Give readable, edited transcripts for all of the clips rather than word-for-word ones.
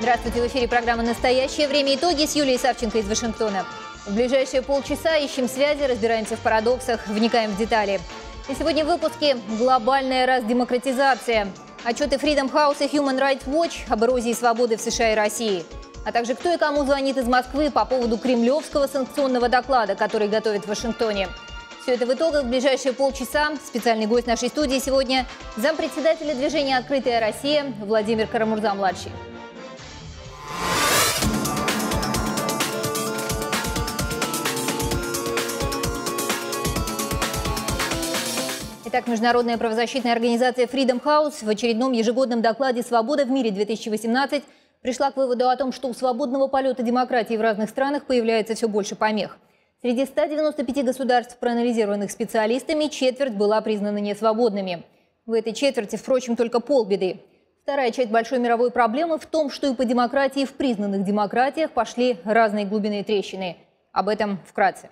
Здравствуйте, в эфире программа «Настоящее время». Итоги с Юлией Савченко из Вашингтона. В ближайшие полчаса ищем связи, разбираемся в парадоксах, вникаем в детали. И сегодня в выпуске «Глобальная раздемократизация», отчеты Freedom House и Human Rights Watch об эрозии свободы в США и России, а также кто и кому звонит из Москвы по поводу кремлевского санкционного доклада, который готовят в Вашингтоне. Все это в итогах в ближайшие полчаса. Специальный гость нашей студии сегодня – зампредседателя движения «Открытая Россия» Владимир Кара-Мурза-младший. Итак, международная правозащитная организация Freedom House в очередном ежегодном докладе «Свобода в мире 2018» пришла к выводу о том, что у свободного полета демократии в разных странах появляется все больше помех. Среди 195 государств, проанализированных специалистами, четверть была признана несвободными. В этой четверти, впрочем, только полбеды. Вторая часть большой мировой проблемы в том, что и по демократии в признанных демократиях пошли разные глубины трещины. Об этом вкратце.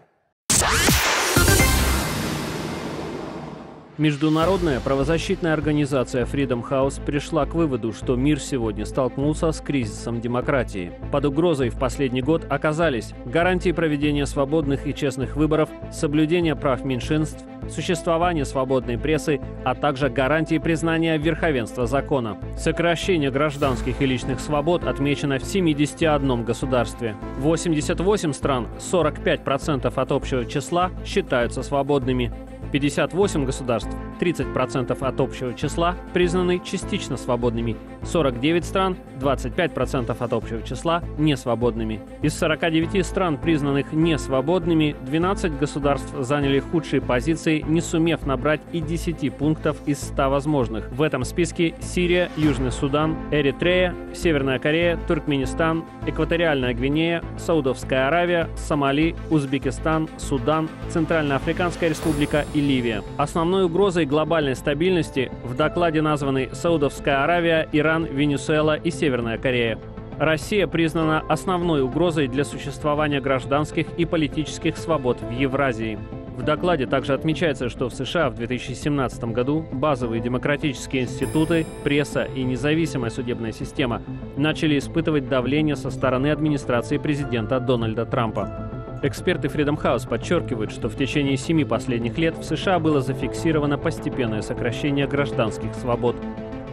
Международная правозащитная организация Freedom House пришла к выводу, что мир сегодня столкнулся с кризисом демократии. Под угрозой в последний год оказались гарантии проведения свободных и честных выборов, соблюдение прав меньшинств, существование свободной прессы, а также гарантии признания верховенства закона. Сокращение гражданских и личных свобод отмечено в 71 государстве. 88 стран, 45% от общего числа, считаются свободными. 58 государств, 30% от общего числа, признаны частично свободными. 49 стран, 25% от общего числа, несвободными. Из 49 стран, признанных несвободными, 12 государств заняли худшие позиции, не сумев набрать и 10 пунктов из 100 возможных. В этом списке Сирия, Южный Судан, Эритрея, Северная Корея, Туркменистан, Экваториальная Гвинея, Саудовская Аравия, Сомали, Узбекистан, Судан, Центральноафриканская Республика и Ливия. Основной угрозой глобальной стабильности в докладе названы Саудовская Аравия, Иран, Венесуэла и Северная Корея. Россия признана основной угрозой для существования гражданских и политических свобод в Евразии. В докладе также отмечается, что в США в 2017 году базовые демократические институты, пресса и независимая судебная система начали испытывать давление со стороны администрации президента Дональда Трампа. Эксперты Freedom House подчеркивают, что в течение 7 последних лет в США было зафиксировано постепенное сокращение гражданских свобод.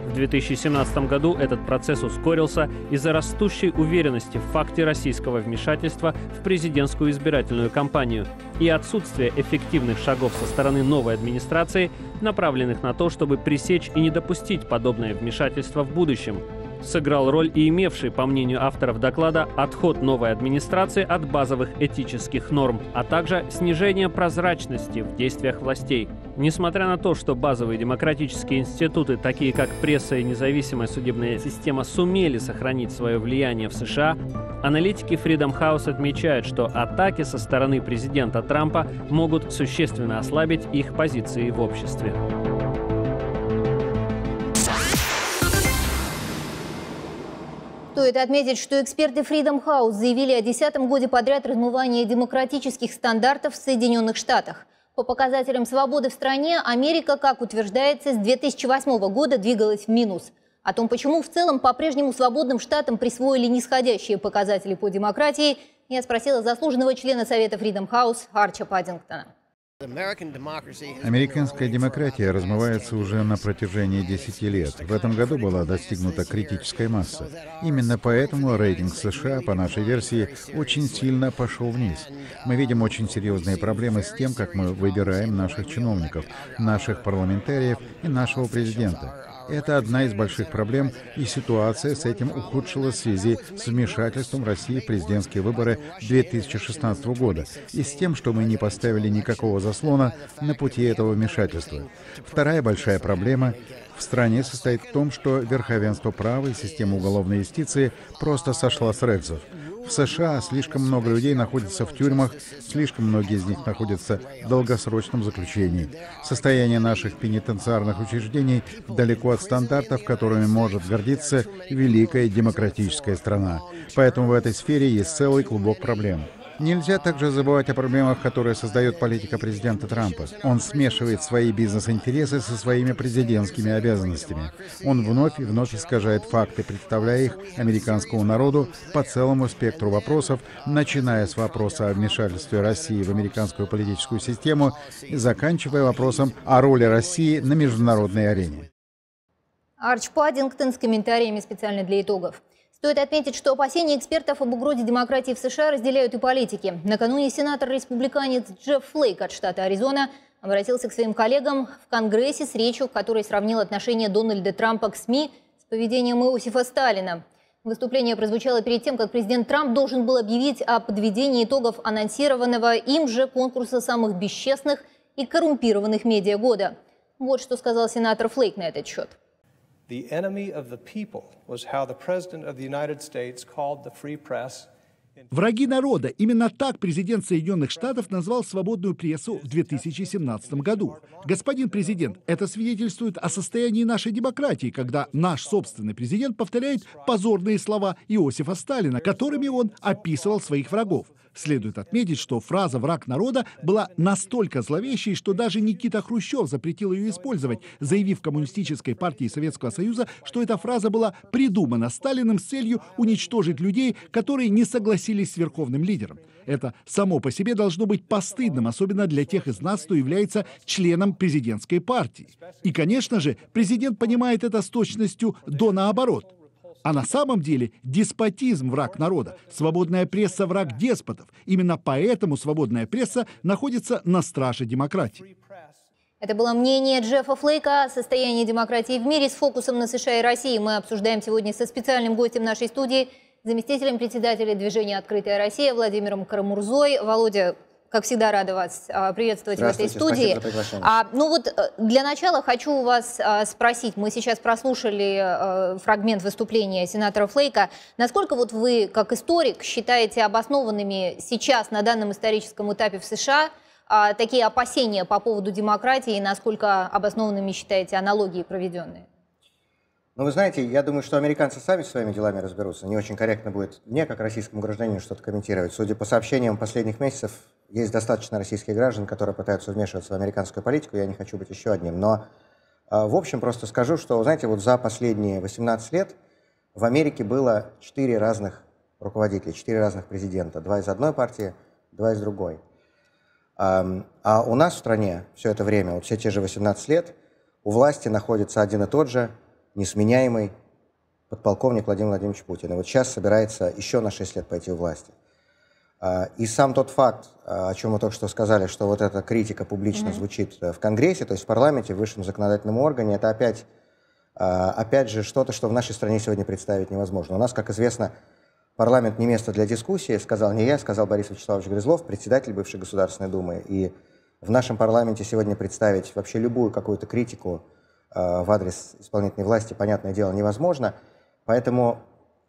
В 2017 году этот процесс ускорился из-за растущей уверенности в факте российского вмешательства в президентскую избирательную кампанию и отсутствия эффективных шагов со стороны новой администрации, направленных на то, чтобы пресечь и не допустить подобное вмешательство в будущем. Сыграл роль и имевший, по мнению авторов доклада, отход новой администрации от базовых этических норм, а также снижение прозрачности в действиях властей. Несмотря на то, что базовые демократические институты, такие как пресса и независимая судебная система, сумели сохранить свое влияние в США, аналитики Freedom House отмечают, что атаки со стороны президента Трампа могут существенно ослабить их позиции в обществе. Стоит отметить, что эксперты Freedom House заявили о 10-м годе подряд размывания демократических стандартов в Соединенных Штатах. По показателям свободы в стране Америка, как утверждается, с 2008 года двигалась в минус. О том, почему в целом по-прежнему свободным штатам присвоили нисходящие показатели по демократии, я спросила заслуженного члена Совета Freedom House Арча Паддингтона. Американская демократия размывается уже на протяжении 10 лет. В этом году была достигнута критическая масса. Именно поэтому рейтинг США, по нашей версии, очень сильно пошел вниз. Мы видим очень серьезные проблемы с тем, как мы выбираем наших чиновников, наших парламентариев и нашего президента. Это одна из больших проблем, и ситуация с этим ухудшилась в связи с вмешательством России в президентские выборы 2016 года и с тем, что мы не поставили никакого заслона на пути этого вмешательства. Вторая большая проблема в стране состоит в том, что верховенство права и система уголовной юстиции просто сошла с рельсов. В США слишком много людей находится в тюрьмах, слишком многие из них находятся в долгосрочном заключении. Состояние наших пенитенциарных учреждений далеко от стандартов, которыми может гордиться великая демократическая страна. Поэтому в этой сфере есть целый клубок проблем. Нельзя также забывать о проблемах, которые создает политика президента Трампа. Он смешивает свои бизнес-интересы со своими президентскими обязанностями. Он вновь и вновь искажает факты, представляя их американскому народу по целому спектру вопросов, начиная с вопроса о вмешательстве России в американскую политическую систему и заканчивая вопросом о роли России на международной арене. Арча Паддингтон с комментариями специально для итогов. Стоит отметить, что опасения экспертов об угрозе демократии в США разделяют и политики. Накануне сенатор-республиканец Джефф Флейк от штата Аризона обратился к своим коллегам в Конгрессе с речью, в которой сравнил отношение Дональда Трампа к СМИ с поведением Иосифа Сталина. Выступление прозвучало перед тем, как президент Трамп должен был объявить о подведении итогов анонсированного им же конкурса самых бесчестных и коррумпированных медиа года. Вот что сказал сенатор Флейк на этот счет. The enemy of the people was how the president of the United States called the free press. Враги народа. Именно так президент Соединенных Штатов назвал свободную прессу в 2017 году. Господин президент, это свидетельствует о состоянии нашей демократии, когда наш собственный президент повторяет позорные слова Иосифа Сталина, которыми он описывал своих врагов. Следует отметить, что фраза «враг народа» была настолько зловещей, что даже Никита Хрущев запретил ее использовать, заявив Коммунистической партии Советского Союза, что эта фраза была придумана Сталиным с целью уничтожить людей, которые не согласились с верховным лидером. Это само по себе должно быть постыдным, особенно для тех из нас, кто является членом президентской партии. И, конечно же, президент понимает это с точностью до наоборот. А на самом деле деспотизм – враг народа, свободная пресса – враг деспотов. Именно поэтому свободная пресса находится на страже демократии. Это было мнение Джеффа Флейка о состоянии демократии в мире с фокусом на США и России. Мы обсуждаем сегодня со специальным гостем нашей студии – заместителем председателя движения «Открытая Россия» Владимиром Кара-Мурзой. Володя, как всегда, рада вас приветствовать в этой студии. Спасибо за приглашение. Ну вот для начала хочу у вас спросить. Мы сейчас прослушали фрагмент выступления сенатора Флейка. Насколько вот вы, как историк, считаете обоснованными сейчас, на данном историческом этапе в США, такие опасения по поводу демократии, и насколько обоснованными считаете аналогии проведенные? Ну, вы знаете, я думаю, что американцы сами со своими делами разберутся. Не очень корректно будет мне, как российскому гражданину, что-то комментировать. Судя по сообщениям последних месяцев, есть достаточно российских граждан, которые пытаются вмешиваться в американскую политику. Я не хочу быть еще одним. Но, в общем, просто скажу, что, знаете, вот за последние 18 лет в Америке было 4 разных руководителя, 4 разных президента. 2 из одной партии, 2 из другой. А у нас в стране все это время, вот все те же 18 лет, у власти находится один и тот же несменяемый подполковник Владимир Владимирович Путин. И вот сейчас собирается еще на 6 лет пойти в власти. И сам тот факт, о чем мы только что сказали, что вот эта критика публично звучит в Конгрессе, то есть в парламенте, в высшем законодательном органе, это опять же что-то, что в нашей стране сегодня представить невозможно. У нас, как известно, парламент не место для дискуссии, сказал не я, сказал Борис Вячеславович Грязлов, председатель бывшей Государственной Думы. И в нашем парламенте сегодня представить вообще любую какую-то критику в адрес исполнительной власти, понятное дело, невозможно. Поэтому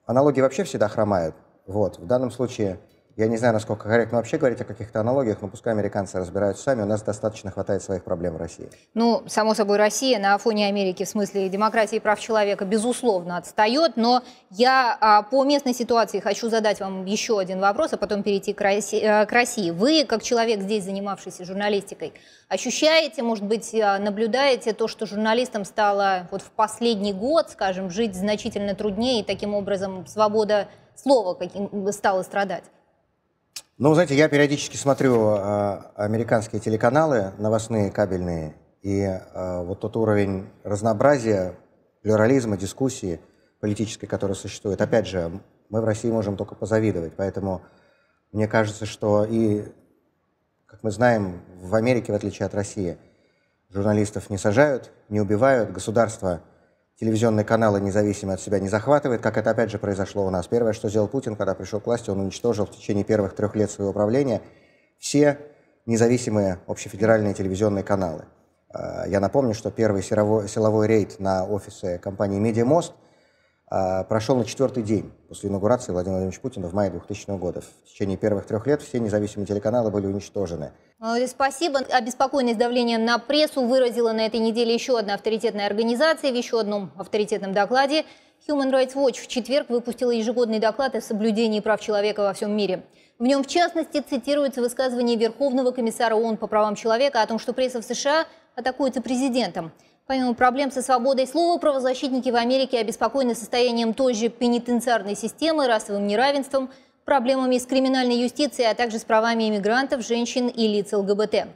аналогии вообще всегда хромают. Вот. В данном случае я не знаю, насколько корректно вообще говорить о каких-то аналогиях, но пускай американцы разбираются сами, у нас достаточно хватает своих проблем в России. Ну, само собой, Россия на фоне Америки в смысле демократии и прав человека, безусловно, отстает, но я по местной ситуации хочу задать вам еще один вопрос, а потом перейти к России. Вы, как человек здесь, занимавшийся журналистикой, ощущаете, может быть, наблюдаете то, что журналистам стало вот в последний год, скажем, жить значительно труднее, и таким образом свобода слова стала страдать? Ну, знаете, я периодически смотрю американские телеканалы, новостные, кабельные, и вот тот уровень разнообразия, плюрализма, дискуссии политической, которая существует. Опять же, мы в России можем только позавидовать, поэтому мне кажется, что и, как мы знаем, в Америке, в отличие от России, журналистов не сажают, не убивают, государство телевизионные каналы независимо от себя не захватывает, как это опять же произошло у нас. Первое, что сделал Путин, когда пришел к власти, он уничтожил в течение первых 3 лет своего правления все независимые общефедеральные телевизионные каналы. Я напомню, что первый силовой рейд на офисы компании «Медиамост» прошел на 4-й день после инаугурации Владимира Владимировича Путина в мае 2000 года. В течение первых 3 лет все независимые телеканалы были уничтожены. Спасибо. Обеспокоенность давлением на прессу выразила на этой неделе еще одна авторитетная организация в еще одном авторитетном докладе. Human Rights Watch в четверг выпустила ежегодный доклад о соблюдении прав человека во всем мире. В нем, в частности, цитируется высказывание Верховного комиссара ООН по правам человека о том, что пресса в США атакуется президентом. Помимо проблем со свободой слова, правозащитники в Америке обеспокоены состоянием той же пенитенциарной системы, расовым неравенством, проблемами с криминальной юстицией, а также с правами иммигрантов, женщин и лиц ЛГБТ.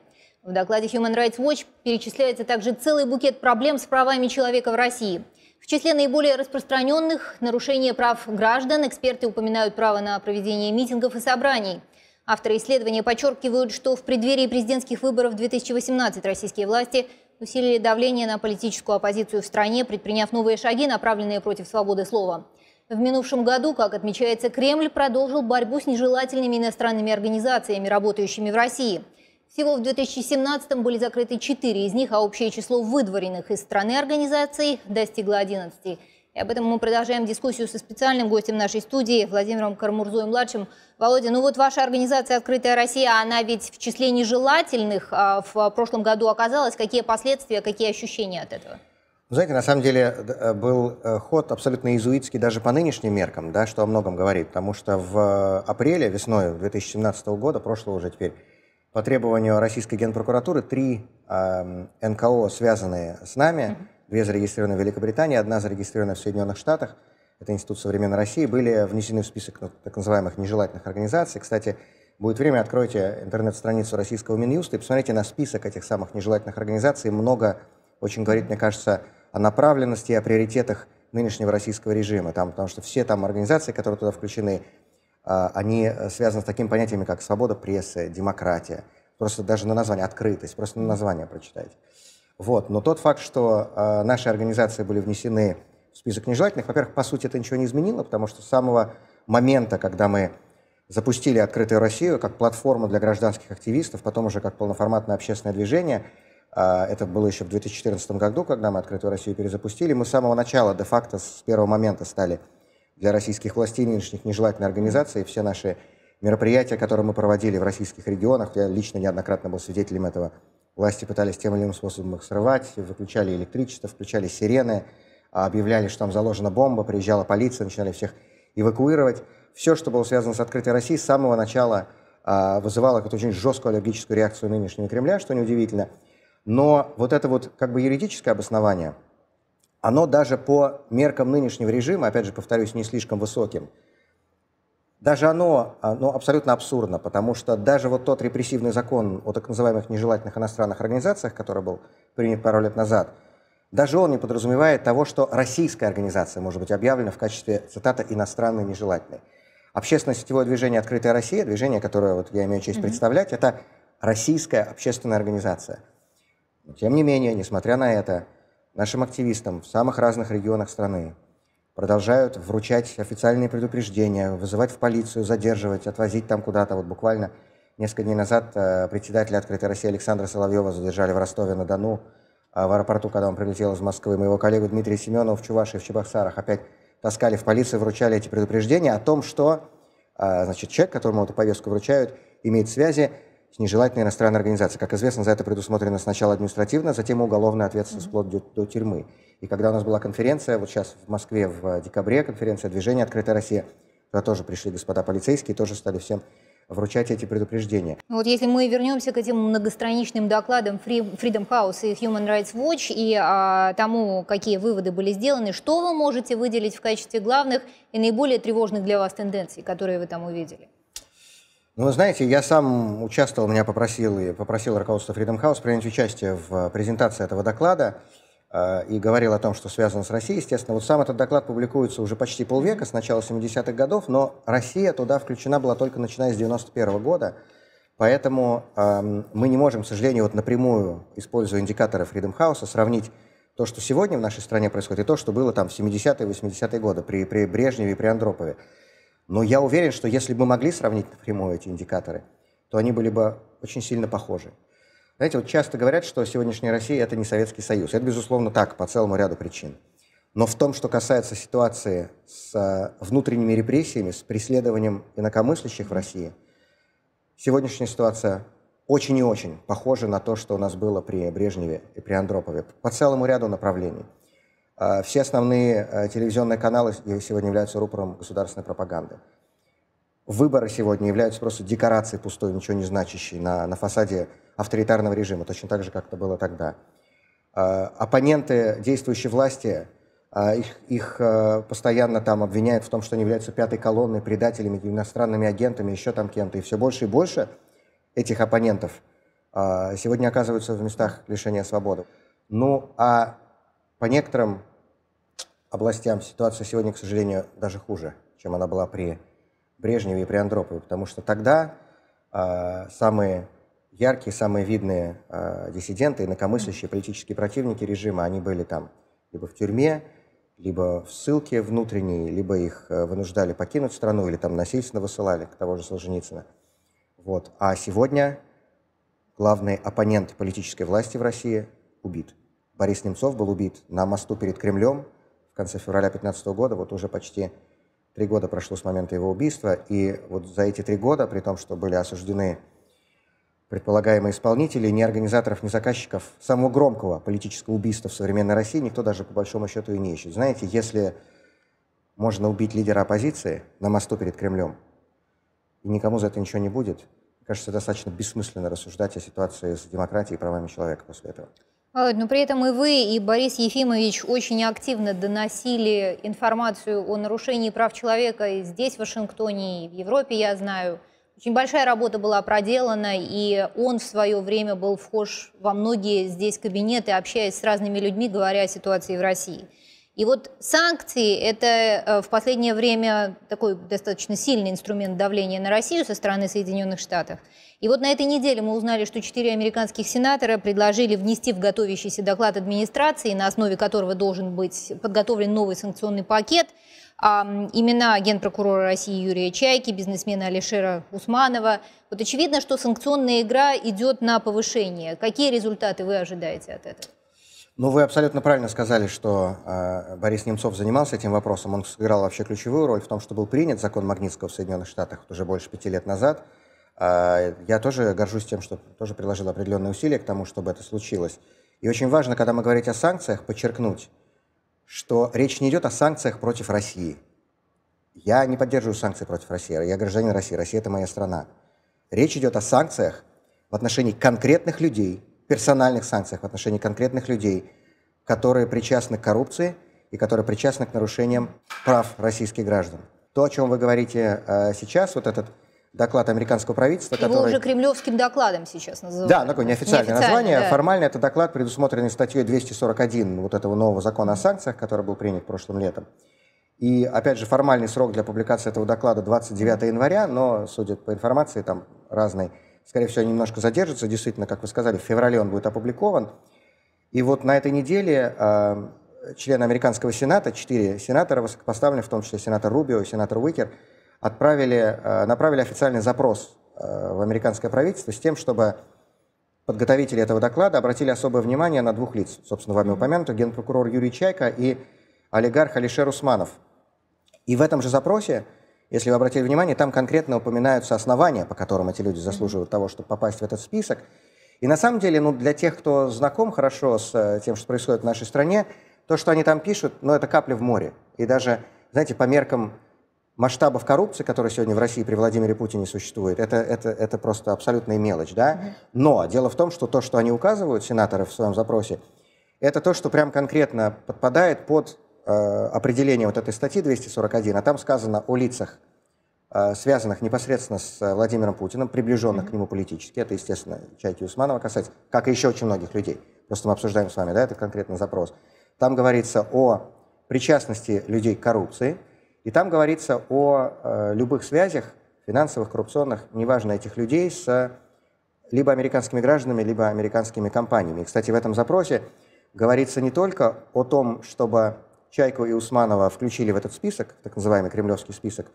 В докладе Human Rights Watch перечисляется также целый букет проблем с правами человека в России. В числе наиболее распространенных – нарушение прав граждан, эксперты упоминают право на проведение митингов и собраний. Авторы исследования подчеркивают, что в преддверии президентских выборов 2018 российские власти усилили давление на политическую оппозицию в стране, предприняв новые шаги, направленные против свободы слова. В минувшем году, как отмечается, Кремль продолжил борьбу с нежелательными иностранными организациями, работающими в России. Всего в 2017-м были закрыты 4 из них, а общее число выдворенных из страны организаций достигло 11. И об этом мы продолжаем дискуссию со специальным гостем нашей студии Владимиром Кара-Мурзой-младшим. Володя, ну вот ваша организация «Открытая Россия», она ведь в числе нежелательных в прошлом году оказалась. Какие последствия, какие ощущения от этого? Знаете, на самом деле был ход абсолютно иезуитский даже по нынешним меркам, да, что о многом говорит, потому что в апреле, весной 2017 года, прошлого уже теперь, по требованию российской генпрокуратуры 3 НКО, связанные с нами, 2 зарегистрированы в Великобритании, 1 зарегистрирована в Соединенных Штатах, это Институт современной России, были внесены в список так называемых нежелательных организаций. Кстати, будет время, откройте интернет-страницу российского Минюста и посмотрите на список этих самых нежелательных организаций, много очень говорит, мне кажется, о направленности и о приоритетах нынешнего российского режима. Там, потому что все там организации, которые туда включены, они связаны с такими понятиями, как свобода прессы, демократия. Просто даже на название, открытость, просто на название прочитайте. Вот. Но тот факт, что наши организации были внесены в список нежелательных, во-первых, по сути, это ничего не изменило, потому что с самого момента, когда мы запустили «Открытую Россию» как платформу для гражданских активистов, потом уже как полноформатное общественное движение, это было еще в 2014 году, когда мы «Открытую Россию» перезапустили. Мы с самого начала, де-факто, с первого момента стали для российских властей нынешних нежелательной организацией. Все наши мероприятия, которые мы проводили в российских регионах, я лично неоднократно был свидетелем этого, власти пытались тем или иным способом их срывать, выключали электричество, включали сирены, объявляли, что там заложена бомба, приезжала полиция, начинали всех эвакуировать. Все, что было связано с «Открытой Россией», с самого начала вызывало какую-то очень жесткую аллергическую реакцию нынешнего Кремля, что неудивительно. Но вот это вот как бы юридическое обоснование, оно даже по меркам нынешнего режима, опять же, повторюсь, не слишком высоким, даже оно абсолютно абсурдно, потому что даже вот тот репрессивный закон о так называемых нежелательных иностранных организациях, который был принят пару лет назад, даже он не подразумевает того, что российская организация может быть объявлена в качестве, цитата, иностранной нежелательной. Общественно-сетевое движение «Открытая Россия», движение, которое вот я имею честь представлять, это российская общественная организация. Тем не менее, несмотря на это, нашим активистам в самых разных регионах страны продолжают вручать официальные предупреждения, вызывать в полицию, задерживать, отвозить там куда-то. Вот буквально несколько дней назад председателя «Открытой России» Александра Соловьева задержали в Ростове-на-Дону, в аэропорту, когда он прилетел из Москвы. Моего коллегу Дмитрия Семенова в Чувашии, в Чебоксарах опять таскали в полицию, вручали эти предупреждения о том, что значит, человек, которому эту повестку вручают, имеет связи с нежелательной иностранной организацией. Как известно, за это предусмотрено сначала административно, затем уголовная ответственность вплоть до тюрьмы. И когда у нас была конференция, вот сейчас в Москве в декабре, конференция движения «Открытая Россия», туда тоже пришли господа полицейские, тоже стали всем вручать эти предупреждения. Вот если мы вернемся к этим многостраничным докладам Freedom House и Human Rights Watch и тому, какие выводы были сделаны, что вы можете выделить в качестве главных и наиболее тревожных для вас тенденций, которые вы там увидели? Ну, вы знаете, я сам участвовал, меня попросил руководство Freedom House принять участие в презентации этого доклада и говорил о том, что связано с Россией, естественно. Вот сам этот доклад публикуется уже почти полвека, с начала 70-х годов, но Россия туда включена была только начиная с 91-го года, поэтому мы не можем, к сожалению, вот напрямую, используя индикаторы Freedom House, сравнить то, что сегодня в нашей стране происходит, и то, что было там в 70-е, 80-е годы при Брежневе и при Андропове. Но я уверен, что если бы мы могли сравнить напрямую эти индикаторы, то они были бы очень сильно похожи. Знаете, вот часто говорят, что сегодняшняя Россия – это не Советский Союз. Это, безусловно, так, по целому ряду причин. Но в том, что касается ситуации с внутренними репрессиями, с преследованием инакомыслящих в России, сегодняшняя ситуация очень и очень похожа на то, что у нас было при Брежневе и при Андропове. По целому ряду направлений. Все основные телевизионные каналы сегодня являются рупором государственной пропаганды. выборы сегодня являются просто декорацией пустой, ничего не значащей на фасаде авторитарного режима, точно так же, как это было тогда. Оппоненты действующей власти, их постоянно там обвиняют в том, что они являются пятой колонной, предателями, иностранными агентами, еще там кем-то. И больше этих оппонентов сегодня оказываются в местах лишения свободы. Ну, а по некоторым областям ситуация сегодня, к сожалению, даже хуже, чем она была при Брежневе и при Андропове, потому что тогда самые яркие, самые видные диссиденты, инакомыслящие, политические противники режима, они были там либо в тюрьме, либо в ссылке внутренней, либо их вынуждали покинуть страну, или там насильственно высылали, к того же Солженицына. Вот. А сегодня главный оппонент политической власти в России убит. Борис Немцов был убит на мосту перед Кремлем в конце февраля 2015 года, вот уже почти 3 года прошло с момента его убийства, и вот за эти 3 года, при том, что были осуждены предполагаемые исполнители, ни организаторов, ни заказчиков самого громкого политического убийства в современной России никто даже по большому счету и не ищет. Знаете, если можно убить лидера оппозиции на мосту перед Кремлем, и никому за это ничего не будет, кажется, достаточно бессмысленно рассуждать о ситуации с демократией и правами человека после этого. Володь, но при этом и вы, и Борис Ефимович очень активно доносили информацию о нарушении прав человека и здесь, в Вашингтоне, и в Европе, я знаю. Очень большая работа была проделана, и он в свое время был вхож во многие здесь кабинеты, общаясь с разными людьми, говоря о ситуации в России. И вот санкции – это в последнее время такой достаточно сильный инструмент давления на Россию со стороны Соединенных Штатов. И вот на этой неделе мы узнали, что 4 американских сенатора предложили внести в готовящийся доклад администрации, на основе которого должен быть подготовлен новый санкционный пакет, имена генпрокурора России Юрия Чайки, бизнесмена Алишера Усманова. Вот очевидно, что санкционная игра идет на повышение. Какие результаты вы ожидаете от этого? Ну, вы абсолютно правильно сказали, что Борис Немцов занимался этим вопросом. Он сыграл вообще ключевую роль в том, что был принят закон Магнитского в Соединенных Штатах уже больше 5 лет назад. Я тоже горжусь тем, что тоже приложил определенные усилия к тому, чтобы это случилось. И очень важно, когда мы говорим о санкциях, подчеркнуть, что речь не идет о санкциях против России. Я не поддерживаю санкции против России. Я гражданин России. Россия – это моя страна. Речь идет о санкциях в отношении конкретных людей, персональных санкциях в отношении конкретных людей, которые причастны к коррупции и которые причастны к нарушениям прав российских граждан. То, о чем вы говорите сейчас, вот этот доклад американского правительства, его который... уже кремлевским докладом сейчас называют. Да, такое неофициальное название. Да. Формально это доклад, предусмотренный статьей 241 вот этого нового закона о санкциях, который был принят прошлым летом. И, опять же, формальный срок для публикации этого доклада 29 января, но, судя по информации, там разной... Скорее всего, немножко задержится. Действительно, как вы сказали, в феврале он будет опубликован. И вот на этой неделе члены американского сената, 4 сенатора, высокопоставленные, в том числе сенатор Рубио и сенатор Уикер, направили официальный запрос в американское правительство с тем, чтобы подготовители этого доклада обратили особое внимание на 2 лиц, собственно, вами упомянутых, генпрокурор Юрий Чайка и олигарх Алишер Усманов. И в этом же запросе, если вы обратили внимание, там конкретно упоминаются основания, по которым эти люди заслуживают того, чтобы попасть в этот список. И на самом деле, ну, для тех, кто знаком хорошо с тем, что происходит в нашей стране, то, что они там пишут, ну, это капля в море. И даже, знаете, по меркам масштабов коррупции, которые сегодня в России при Владимире Путине существует, это просто абсолютная мелочь, да? Но дело в том, что то, что они указывают, сенаторы, в своем запросе, это то, что прям конкретно подпадает под определение вот этой статьи 241, а там сказано о лицах, связанных непосредственно с Владимиром Путиным, приближенных к нему политически, это, естественно, Чайки, Усманова касается, как и еще очень многих людей. Просто мы обсуждаем с вами, да, это конкретный запрос. Там говорится о причастности людей к коррупции, и там говорится о любых связях финансовых, коррупционных, неважно, этих людей с либо американскими гражданами, либо американскими компаниями. И, кстати, в этом запросе говорится не только о том, чтобы Чайку и Усманова включили в этот список, так называемый кремлевский список,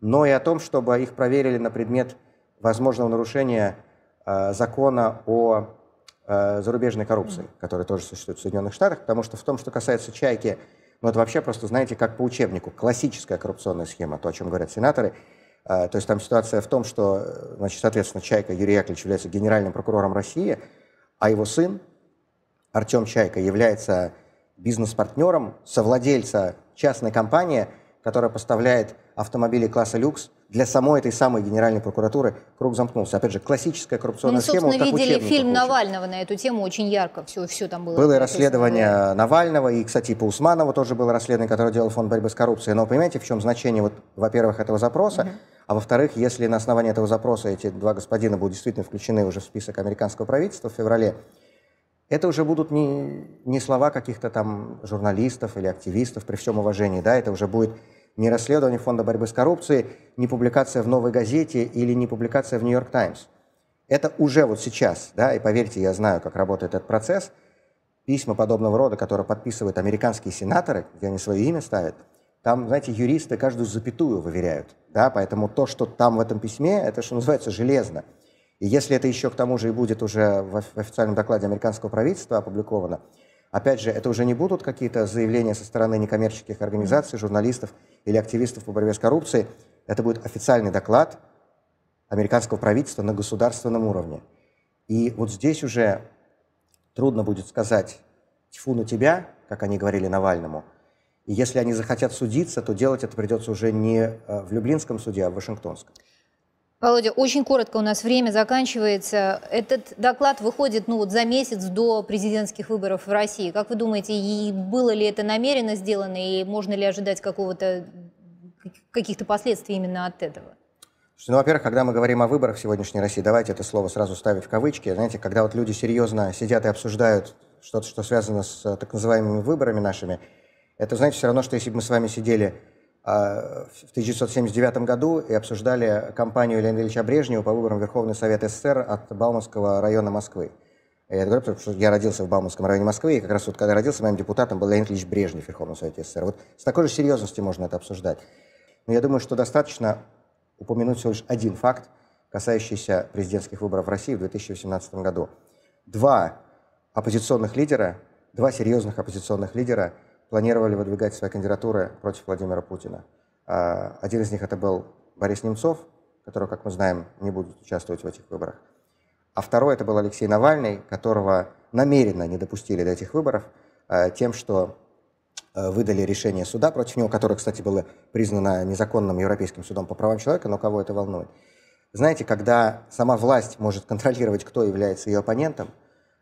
но и о том, чтобы их проверили на предмет возможного нарушения закона о зарубежной коррупции, который тоже существует в Соединенных Штатах, потому что в том, что касается Чайки, ну это вообще просто, знаете, как по учебнику, классическая коррупционная схема, то, о чем говорят сенаторы. То есть там ситуация в том, что, значит, соответственно, Чайка Юрий Яковлевич является генеральным прокурором России, а его сын Артем Чайка является бизнес-партнером, совладельца частной компании, которая поставляет автомобилей класса люкс, для самой этой самой Генеральной прокуратуры круг замкнулся. Опять же, классическая коррупционная схема. Мы, собственно, видели фильм Навального на эту тему, очень ярко все там было. Было и расследование Навального, и, кстати, по Усманову тоже было расследование, которое делал Фонд борьбы с коррупцией. Но понимаете, в чем значение, вот, во-первых, этого запроса, а во-вторых, если на основании этого запроса эти два господина будут действительно включены уже в список американского правительства в феврале, это уже будут не слова каких-то там журналистов или активистов, при всем уважении, да, это уже будет не расследование Фонда борьбы с коррупцией, не публикация в «Новой газете» или не публикация в «Нью-Йорк Таймс». Это уже вот сейчас, да, и поверьте, я знаю, как работает этот процесс, письма подобного рода, которые подписывают американские сенаторы, где они свое имя ставят, там, знаете, юристы каждую запятую выверяют, да, поэтому то, что там в этом письме, это, что называется, железно. И если это еще к тому же и будет уже в официальном докладе американского правительства опубликовано, опять же, это уже не будут какие-то заявления со стороны некоммерческих организаций, журналистов или активистов по борьбе с коррупцией. Это будет официальный доклад американского правительства на государственном уровне. И вот здесь уже трудно будет сказать «тьфу на тебя», как они говорили Навальному. И если они захотят судиться, то делать это придется уже не в люблинском суде, а в Вашингтонском. Володя, очень коротко, у нас время заканчивается. Этот доклад выходит, ну, вот за месяц до президентских выборов в России. Как вы думаете, и было ли это намеренно сделано, и можно ли ожидать каких-то последствий именно от этого? Ну, во-первых, когда мы говорим о выборах в сегодняшней России, давайте это слово сразу ставить в кавычки. Знаете, когда вот люди серьезно сидят и обсуждают что-то, что связано с так называемыми выборами нашими, это, знаете, все равно, что если бы мы с вами сидели в 1979 году и обсуждали кампанию Леонида Ильича Брежнева по выборам Верховный Совет СССР от Бауманского района Москвы. Я говорю, потому что я родился в Бауманском районе Москвы, и как раз вот когда родился, моим депутатом был Леонид Ильич Брежнев в Верховном Совете СССР. Вот с такой же серьезностью можно это обсуждать. Но я думаю, что достаточно упомянуть всего лишь один факт, касающийся президентских выборов в России в 2018 году. Два серьезных оппозиционных лидера планировали выдвигать свои кандидатуры против Владимира Путина. Один из них это был Борис Немцов, который, как мы знаем, не будет участвовать в этих выборах. А второй это был Алексей Навальный, которого намеренно не допустили до этих выборов тем, что выдали решение суда против него, которое, кстати, было признано незаконным Европейским судом по правам человека, но кого это волнует. Знаете, когда сама власть может контролировать, кто является ее оппонентом,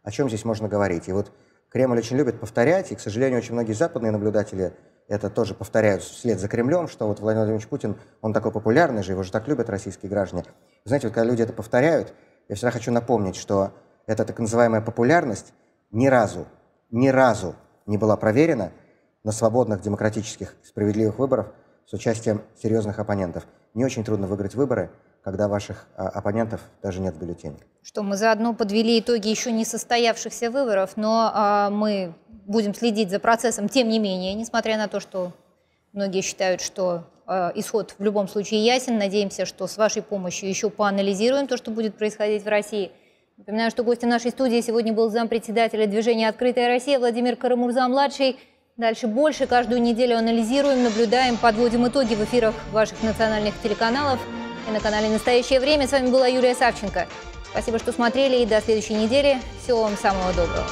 о чем здесь можно говорить? И вот Кремль очень любит повторять, и, к сожалению, очень многие западные наблюдатели это тоже повторяют вслед за Кремлем, что вот Владимир Владимирович Путин, он такой популярный же, его же так любят российские граждане. Знаете, вот когда люди это повторяют, я всегда хочу напомнить, что эта так называемая популярность ни разу не была проверена на свободных, демократических, справедливых выборах с участием серьезных оппонентов. Не очень трудно выиграть выборы, когда ваших оппонентов даже нет в бюллетене. Что, мы заодно подвели итоги еще не состоявшихся выборов, но мы будем следить за процессом, тем не менее, несмотря на то, что многие считают, что исход в любом случае ясен. Надеемся, что с вашей помощью еще поанализируем то, что будет происходить в России. Напоминаю, что гостем нашей студии сегодня был зампредседателя движения «Открытая Россия» Владимир Кара-Мурза-младший. Дальше больше. Каждую неделю анализируем, наблюдаем, подводим итоги в эфирах ваших национальных телеканалов. И на канале «Настоящее время» с вами была Юлия Савченко. Спасибо, что смотрели, и до следующей недели. Всего вам самого доброго.